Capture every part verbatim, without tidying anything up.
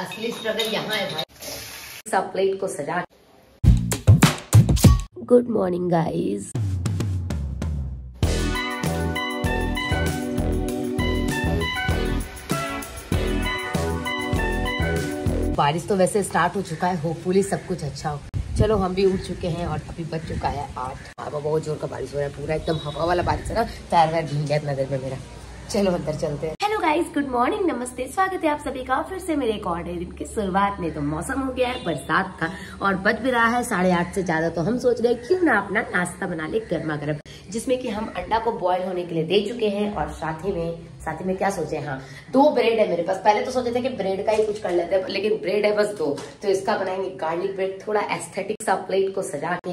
असली स्ट्रगल यहाँ है भाई। सब प्लेट को सजा। Good morning guys. बारिश तो वैसे स्टार्ट हो चुका है, होपफुली सब कुछ अच्छा हो। चलो हम भी उठ चुके हैं और अभी बज चुका है आठ। बाबा बहुत जोर का बारिश हो रहा है, पूरा एकदम हवा वाला बारिश है ना, पैर वैर भीग गया इतना देर में मेरा। चलो अंदर चलते हैं। हेलो गाइस, गुड मॉर्निंग, नमस्ते, स्वागत है आप सभी का फिर से मेरे एक और नए दिन की शुरुआत में। तो मौसम हो गया है बरसात का और बज भी रहा है साढ़े आठ से ज्यादा। तो हम सोच रहे हैं क्यों ना अपना नाश्ता बना ले गर्मा गर्म, जिसमें कि हम अंडा को बॉईल होने के लिए दे चुके हैं और साथ ही में साथ ही में क्या सोचे, हाँ दो ब्रेड है मेरे पास। पहले तो सोचे थे कि ब्रेड का ही कुछ कर लेते हैं, लेकिन ब्रेड है बस दो, तो इसका बनाएंगे गार्लिक ब्रेड। थोड़ा एस्थेटिक सा प्लेट को सजा के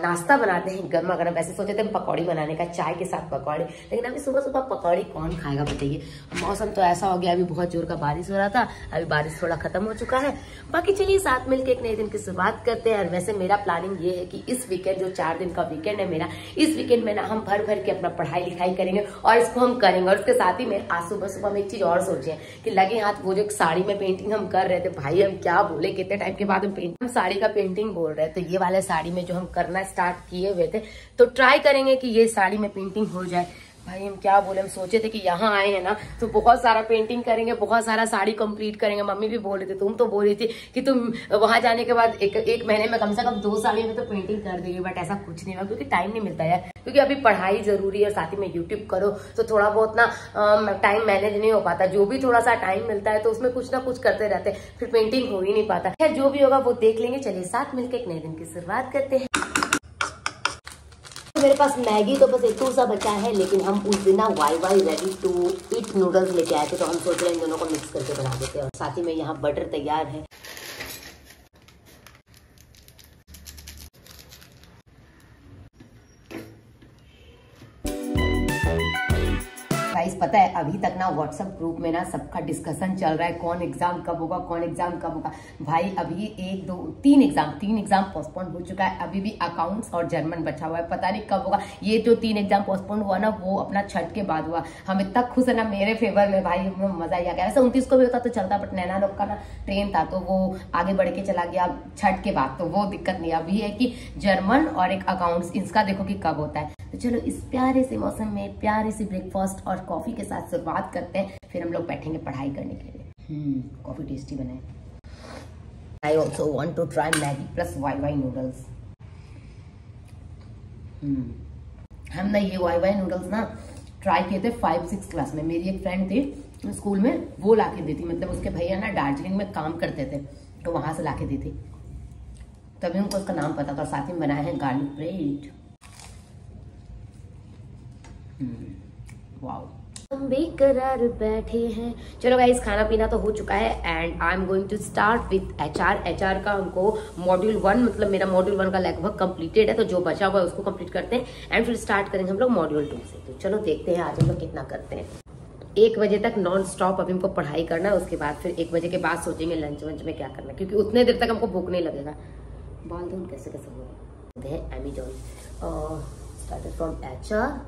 नाश्ता बनाते हैं गर्मा गर्म। ऐसे सोचे थे हम पकौड़ी बनाने का, चाय के साथ पकौड़े, लेकिन अभी सुबह सुबह पकौड़ी कौन खाएगा बताइए। मौसम तो ऐसा हो गया, अभी बहुत जोर का बारिश हो रहा था, अभी बारिश थोड़ा खत्म हो चुका है। बाकी चलिए साथ मिलकर एक नए दिन की शुरुआत करते हैं। और वैसे मेरा प्लानिंग ये है कि इस वीकेंड जो चार दिन का वीकेंड है मेरा, इस वीकेंड में ना हम भर भर के अपना पढ़ाई लिखाई करेंगे और इसको हम करेंगे। और उसके साथ ही में आज सुबह सुबह हम एक चीज और सोचे कि लगे हाथ वो जो साड़ी में पेंटिंग हम कर रहे थे, भाई हम क्या बोले, कितने टाइम के बाद हम पेंटिंग हम साड़ी का पेंटिंग बोल रहे हैं। तो ये वाले साड़ी में जो हम करना स्टार्ट किए हुए थे, तो ट्राई करेंगे कि ये साड़ी में पेंटिंग हो जाए। भाई हम क्या बोले, हम सोचे थे कि यहाँ आए हैं ना तो बहुत सारा पेंटिंग करेंगे, बहुत सारा साड़ी कंप्लीट करेंगे। मम्मी भी बोल रही थी, तुम तो बोल रही थी कि तुम वहां जाने के बाद एक एक महीने में कम से कम दो साड़ी में तो पेंटिंग कर देगी, बट ऐसा कुछ नहीं हुआ क्योंकि टाइम नहीं मिलता यार, क्योंकि अभी पढ़ाई जरूरी है और साथ ही में यूट्यूब करो तो थोड़ा बहुत ना टाइम मैनेज नहीं हो पाता। जो भी थोड़ा सा टाइम मिलता है तो उसमें कुछ ना कुछ करते रहते हैं, फिर पेंटिंग हो ही नहीं पाता। खैर जो भी होगा वो देख लेंगे। चलिए साथ मिलकर एक नए दिन की शुरुआत करते हैं। मेरे पास मैगी तो बस एक टूर सा बचा है, लेकिन हम उस दिन ना Wai Wai ready to eat noodles लेके आए थे, तो हम सोच रहे हैं इन दोनों को मिक्स करके बना देते हैं। और साथ ही में यहाँ बटर तैयार है। पता है अभी तक ना व्हाट्सएप ग्रुप में ना सबका डिस्कशन चल रहा है, कौन एग्जाम कब होगा, कौन एग्जाम कब होगा। भाई अभी एक दो तीन एग्जाम तीन एग्जाम पोस्टपोन हो चुका है। अभी भी अकाउंट्स और जर्मन बचा हुआ है, पता नहीं कब होगा। ये जो तीन एग्जाम पोस्टपोन हुआ ना वो अपना छठ के बाद हुआ। हम इतना खुश है ना मेरे फेवर में, भाई मजा ही आ गया। वैसे उनतीस को भी होता तो चलता, बट नैना लोग का ना ट्रेन था तो वो आगे बढ़ के चला गया छठ के बाद, तो वो दिक्कत नहीं। अभी है कि जर्मन और एक अकाउंट्स, इसका देखो कि कब होता है। तो चलो इस प्यारे से मौसम में प्यारे से ब्रेकफास्ट और कॉफी के साथ शुरुआत करते हैं, फिर हम लोग बैठेंगे पढ़ाई करने के लिए। हम्म कॉफी टेस्टी बनाए। I also want to try Maggi plus Wai Wai noodles. हम ना ये वाई वाई नूडल्स ना ट्राई किए थे फाइव सिक्स क्लास में। मेरी एक फ्रेंड थी स्कूल में, वो ला के देती, मतलब उसके भैया ना दार्जिलिंग में काम करते थे तो वहां से ला के देती, तभी उनको उसका नाम पता था। साथ ही बनाए हैं गार्लिक ब्रेड। हम्म हम बेकरार बैठे हैं। चलो गाइस खाना पीना तो हो चुका है and I am going to start with HR. HR का हमको मॉड्यूल वन, मतलब मेरा मॉड्यूल वन का लगभग कंप्लीटेड है, तो जो बचा हुआ है उसको कंप्लीट करते हैं एंड फिर स्टार्ट करेंगे हम लोग मॉड्यूल टू से। तो चलो देखते हैं आज हम लोग कितना करते हैं। एक बजे तक नॉन स्टॉप अभी हमको पढ़ाई करना है, उसके बाद फिर एक बजे के बाद सोचेंगे लंच वंच में क्या करना है, क्योंकि उतने देर तक हमको भूख नहीं लगेगा। बाल धून कैसे कैसे हुए Amazon started from HR.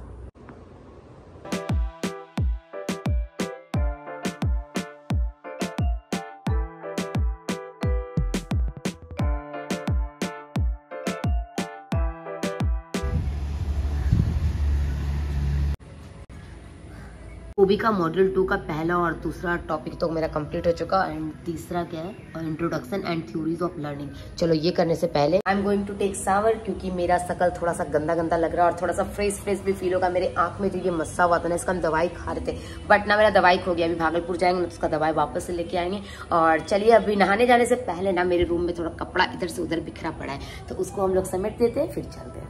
OB का मॉड्यूल टू का पहला और दूसरा टॉपिक तो मेरा कंप्लीट हो चुका एंड तीसरा क्या है, introduction and theories of learning. चलो ये करने से पहले I am going to take shower, क्योंकि मेरा शकल थोड़ा सा गंदा गंदा लग रहा है और थोड़ा सा फ्रेश फ्रेश भी फील होगा। मेरे आंख में जो ये मस्सा हुआ था ना, इसका हम दवाई खा रहे थे, बट ना मेरा दवाई खो गया। अभी भागलपुर जाएंगे ना तो उसका दवाई वापस से लेके आएंगे। और चलिए अभी नहाने जाने से पहले ना मेरे रूम में थोड़ा कपड़ा इधर से उधर बिखरा पड़ा है, तो उसको हम लोग समेट देते हैं फिर चलते हैं।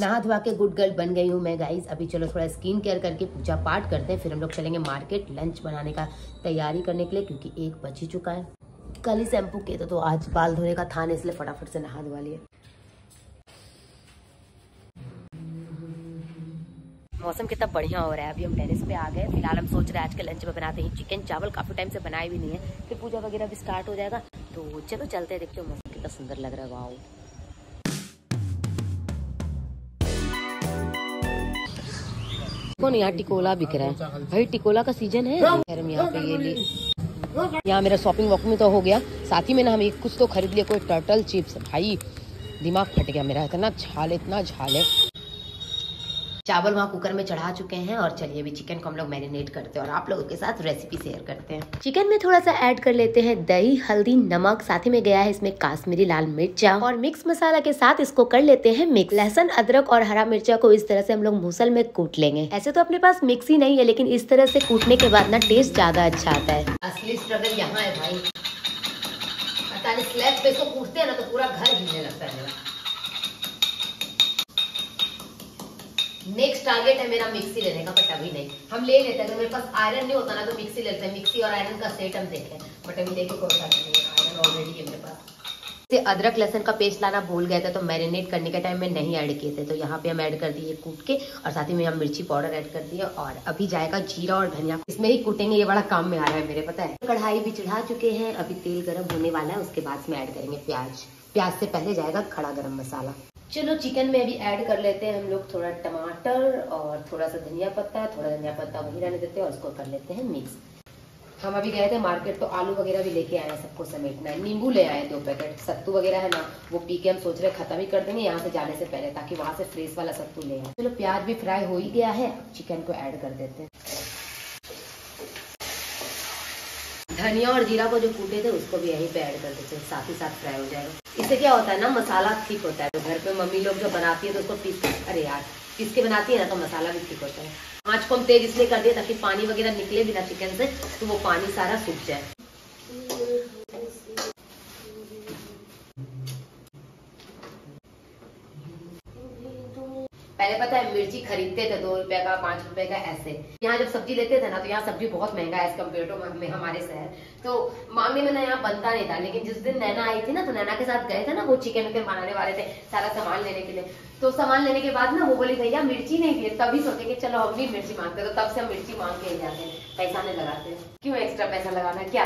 नहा धुआ के गुड गर्ल बन गई हूँ मैं गाइस। अभी चलो थोड़ा स्किन केयर करके पूजा पाठ करते हैं, फिर हम लोग चलेंगे मार्केट लंच बनाने का तैयारी करने के लिए, क्योंकि एक बज ही चुका है। कल ही शैम्पू किया था तो आज बाल धोने का था ना, इसलिए फटाफट से नहा धुआ लिए। मौसम कितना बढ़िया हो रहा है, अभी हम टेरेस पे आ गए। फिलहाल हम सोच रहे हैं आज के लंच में बनाते हैं चिकन चावल, काफी टाइम से बनाए भी नहीं है, फिर पूजा वगैरह भी स्टार्ट हो जाएगा। तो चलो चलते हैं, देखते हो मौसम कितना सुंदर लग रहा है। वाओ कौन यहाँ टिकोला बिक रहा है भाई, टिकोला का सीजन है। हम यहाँ पे ये ले, यहाँ मेरा शॉपिंग वॉक में तो हो गया, साथ ही मैंने हम कुछ तो खरीद लिया, कोई टर्टल चिप्स, भाई दिमाग फट गया मेरा, इतना झाल इतना झाल है। चावल वहाँ कुकर में चढ़ा चुके हैं और चलिए अभी चिकन को हम लोग मैरिनेट करते हैं और आप लोगों के साथ रेसिपी शेयर करते हैं। चिकन में थोड़ा सा ऐड कर लेते हैं दही, हल्दी, नमक, साथ ही में गया है इसमें काश्मीरी लाल मिर्चा और मिक्स मसाला के साथ इसको कर लेते हैं मिक्स। लहसुन, अदरक और हरा मिर्चा को इस तरह से हम लोग मूसल में कूट लेंगे। ऐसे तो अपने पास मिक्सी नहीं है, लेकिन इस तरह से कूटने के बाद ना टेस्ट ज्यादा अच्छा आता है। असली स्ट्रगल यहाँ है भाई, पता नहीं स्लैब पे इसको कूटते हैं ना तो पूरा घर हिलने लगता है। नेक्स्ट टारगेट है मेरा मिक्सी लेने का, बट अभी नहीं, हम ले लेते हैं। अगर मेरे पास आयरन नहीं होता ना तो मिक्सी लेते हैं, मिक्सी और आयरन का सेट हम देखें, बट अभी लेके कोई फायदा नहीं, आयरन ऑलरेडी है मेरे पास। से अदरक लहसन का पेस्ट लाना भूल गया था, तो मैरिनेट करने के टाइम में नहीं ऐड किए थे, तो यहाँ पे हम ऐड कर दिए कूट के, और साथ ही में हम मिर्ची पाउडर ऐड कर दिए और अभी जाएगा जीरा और धनिया, इसमें ही कूटेंगे, ये बड़ा काम में आ रहा है मेरे, पता है। कढ़ाई भी चढ़ा चुके हैं, अभी तेल गर्म होने वाला है, उसके बाद में ऐड करेंगे प्याज, प्याज से पहले जाएगा खड़ा गर्म मसाला। चलो चिकन में अभी ऐड कर लेते हैं हम लोग थोड़ा टमाटर और थोड़ा सा धनिया पत्ता, थोड़ा धनिया पत्ता वही रहने देते हैं और उसको कर लेते हैं मिक्स। हम अभी गए थे मार्केट तो आलू वगैरह भी लेके आए हैं, सबको समेटना है। नींबू ले आए दो पैकेट, सत्तू वगैरह है ना वो पी के हम सोच रहे खत्म ही कर देंगे यहाँ से जाने से पहले, ताकि वहाँ से फ्रेश वाला सत्तू ले आए। चलो प्याज भी फ्राई हो ही गया है, चिकन को ऐड कर देते हैं। धनिया और जीरा को जो कूटे थे उसको भी यहीं पे ऐड कर देते हैं, साथ ही साथ फ्राई हो जाएगा। इससे क्या होता है ना, मसाला थिक होता है। तो घर पे मम्मी लोग जो बनाती है तो उसको पीस के, अरे यार पीस के बनाती है ना, तो मसाला भी थिक होता है। आँच को हम तेज इसलिए कर दिए ताकि पानी वगैरह निकले भी ना चिकन से, तो वो पानी सारा सूख जाए। पहले पता है मिर्ची खरीदते थे दो रुपए का, पाँच रुपए का ऐसे। यहाँ जब सब्जी लेते थे ना तो यहाँ सब्जी बहुत महंगा है एज कम्पेयर टू हमारे शहर, तो मांगने में ना यहाँ बनता नहीं था। लेकिन जिस दिन नैना आई थी ना, तो नैना के साथ गए थे ना, वो चिकन विकन बनाने वाले थे सारा सामान लेने के लिए, तो सामान लेने के बाद ना वो बोली भैया मिर्ची नहीं थी, तभी सोचे कि चलो हम भी मिर्ची मांगते हैं, तो तब से हम मिर्ची मांग के ही जाते हैं, पैसा नहीं लगाते। क्यों एक्स्ट्रा पैसा लगाना क्या।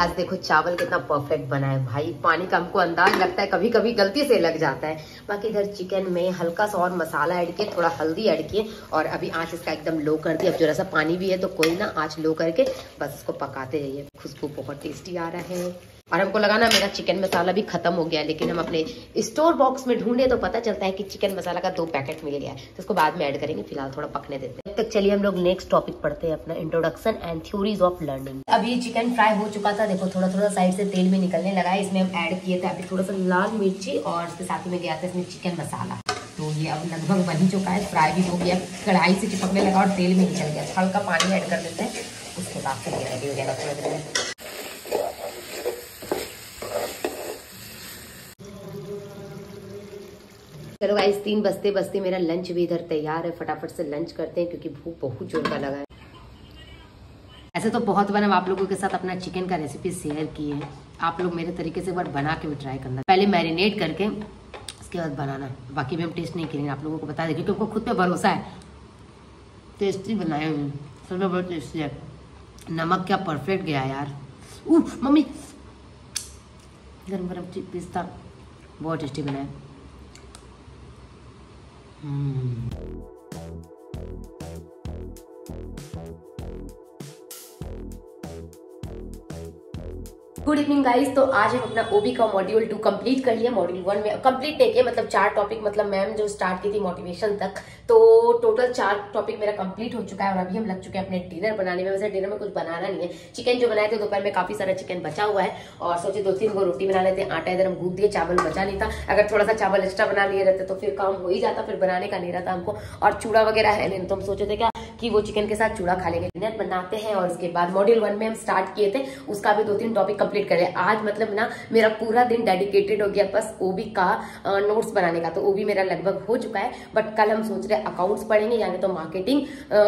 आज देखो चावल कितना परफेक्ट बना है भाई, पानी का हमको अंदाज लगता है, कभी कभी गलती से लग जाता है। बाकी इधर चिकन में हल्का सा और मसाला ऐड किए, थोड़ा हल्दी ऐड किए और अभी आंच इसका एकदम लो कर दी। अब जरा सा पानी भी है तो कोई ना, आंच लो करके बस इसको पकाते रहिए। खुशबू बहुत टेस्टी आ रहा है और हमको लगा ना मेरा चिकन मसाला भी खत्म हो गया, लेकिन हम अपने स्टोर बॉक्स में ढूंढे तो पता चलता है कि चिकन मसाला का दो पैकेट मिल गया है, तो इसको बाद में ऐड करेंगे, फिलहाल थोड़ा पकने देते हैं। तब तक चलिए हम लोग नेक्स्ट टॉपिक पढ़ते हैं अपना, introduction and theories of learning. अभी चिकन फ्राई हो चुका था, देखो थोड़ा थोड़ा साइड से तेल भी निकलने लगा है, इसमें हम ऐड किए थे अभी थोड़ा सा लाल मिर्ची और उसके साथ में गया था इसमें चिकन मसाला। तो ये अब लगभग बन चुका है, फ्राई भी हो गया, कढ़ाई से चिपकने लगा और तेल भी निकल गया, हल्का पानी ऐड कर देते हैं, उसके बाद फिर रेडी हो जाएगा थोड़ा देर। चलो गाइस तीन बजते बजते मेरा लंच भी इधर तैयार है, फटाफट से लंच करते हैं क्योंकि भूख बहुत जोर का लगा है। ऐसे तो बहुत बार हम आप लोगों के साथ अपना चिकन का रेसिपी शेयर किए हैं, आप लोग मेरे तरीके से एक बार बना के भी ट्राई करना, पहले मैरिनेट करके उसके बाद बनाना। बाकी भी हम टेस्ट नहीं करेंगे, आप लोगों को बता दें क्योंकि हमको खुद पे भरोसा है। टेस्टी बनाए हुए, सब में बहुत टेस्टी है। नमक क्या परफेक्ट गया यार। उफ मम्मी, गर्म गर्म पिस्ता बहुत टेस्टी बनाया। Hmm. गुड इवनिंग गाइस, तो आज हम अपना ओबी का मॉड्यूल टू कंप्लीट कर लिया। मॉड्यूल वन में कंप्लीट देखिए, मतलब चार टॉपिक, मतलब मैम जो स्टार्ट की थी मोटिवेशन तक, तो टोटल चार टॉपिक मेरा कंप्लीट हो चुका है। और अभी हम लग चुके हैं अपने डिनर बनाने में। वैसे डिनर में कुछ बनाना नहीं है, चिकन जो बनाए थे दोपहर में काफी सारा चिकन बचा हुआ है और सोचे दो तीन को रोटी बना लेते हैं। आटा इधर हम गूंथ दिए, चावल बचा नहीं था, अगर थोड़ा सा चावल एक्स्ट्रा बना लिए रहते तो फिर काम हो ही जाता, फिर बनाने का नहीं रहता हमको। और चूड़ा वगैरह है नहीं, तो हम सोचे थे क्या कि वो चिकन के साथ चूड़ा खा लेंगे, डिनर बनाते हैं। और उसके बाद मॉड्यूल वन में हम स्टार्ट किए थे, उसका भी दो तीन टॉपिक कंप्लीट कर लिया। आज मतलब ना मेरा पूरा दिन डेडिकेटेड हो गया बस ओबी का नोट्स बनाने का, तो ओबी मेरा लगभग हो चुका है। बट कल हम सोच रहे अकाउंट्स पढ़ेंगे, यानी तो मार्केटिंग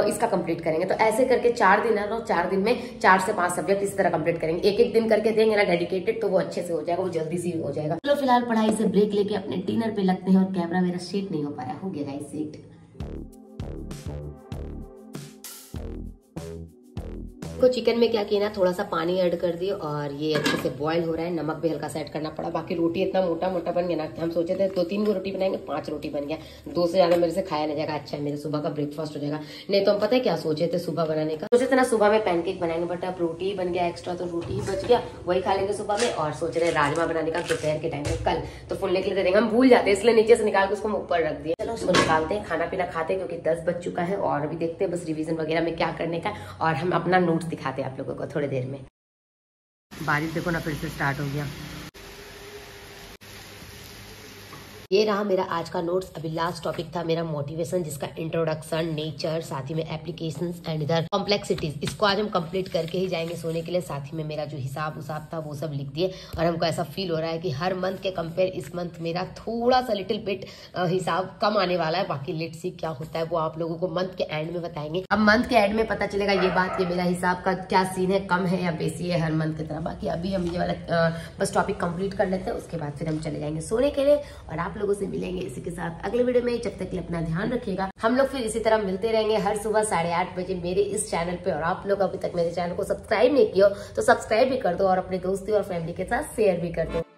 इसका कंप्लीट करेंगे। तो ऐसे करके चार दिन है ना, चार दिन में चार से पांच सब्जेक्ट इसी तरह कंप्लीट करेंगे, एक एक दिन करके देंगे ना डेडिकेटेड, तो वो अच्छे से हो जाएगा, वो जल्दी से हो जाएगा। चलो फिलहाल पढ़ाई से ब्रेक लेके अपने डिनर पे लगते हैं। और कैमरा मेरा सेट नहीं हो पाया, हो गया सेट। इसको चिकन में क्या किया ना, थोड़ा सा पानी ऐड कर दिया और ये अच्छे से बॉईल हो रहा है। नमक भी हल्का सा ऐड करना पड़ा। बाकी रोटी इतना मोटा मोटा बन गया ना, हम सोचे थे दो तीन को रोटी बनाएंगे, पांच रोटी बन गया। दो से ज्यादा मेरे से खाया नहीं जाएगा। अच्छा है, मेरे सुबह का ब्रेकफास्ट हो जाएगा। नहीं तो हम पता है क्या सोचे थे सुबह बनाने का, सोचे थे ना सुबह में पैनकेक बनाएंगे, बट अब रोटी बन गया एक्स्ट्रा, तो रोटी ही बच गया, वही खा लेंगे सुबह में। और सोच रहे राजमा बनाने का दोपहर के टाइम में कल, तो फूलने के लिए देंगे। हम भूल जाते हैं इसलिए नीचे से निकाल के उसको ऊपर रख दिया। चलो उसको निकालते हैं, खाना पीना खाते हैं, क्योंकि दस बज चुका है। और अभी देखते हैं बस रिवीजन वगैरह में क्या करने का, और हम अपना नोट्स दिखाते हैं आप लोगों को थोड़ी देर में। बारिश देखो ना फिर से स्टार्ट हो गया। ये रहा मेरा आज का नोट्स। अभी लास्ट टॉपिक था मेरा मोटिवेशन, जिसका इंट्रोडक्शन, नेचर, साथ ही में एप्लीकेशंस एंड इधर कॉम्प्लेक्सिटीज। इसको आज हम कंप्लीट करके ही जाएंगे सोने के लिए। साथ ही में मेरा जो हिसाब उसाब था वो सब लिख दिए। और हमको ऐसा फील हो रहा है कि हर मंथ के कंपेयर इस मंथ मेरा थोड़ा सा लिटिल बिट हिसाब कम आने वाला है। बाकी लेट सी क्या होता है वो आप लोगों को मंथ के एंड में बताएंगे। अब मंथ के एंड में पता चलेगा ये बात कि मेरा हिसाब का क्या सीन है, कम है या बेसी है हर मंथ की तरह। बाकी अभी हम ये वाला बस टॉपिक कंप्लीट कर लेते हैं, उसके बाद फिर हम चले जाएंगे सोने के लिए। और आप लोगों से मिलेंगे इसी के साथ अगले वीडियो में। जब तक के लिए अपना ध्यान रखिएगा। हम लोग फिर इसी तरह मिलते रहेंगे हर सुबह साढ़े आठ बजे मेरे इस चैनल पे। और आप लोग अभी तक मेरे चैनल को सब्सक्राइब नहीं किया तो सब्सक्राइब भी कर दो, और अपने दोस्ती और फैमिली के साथ शेयर भी कर दो।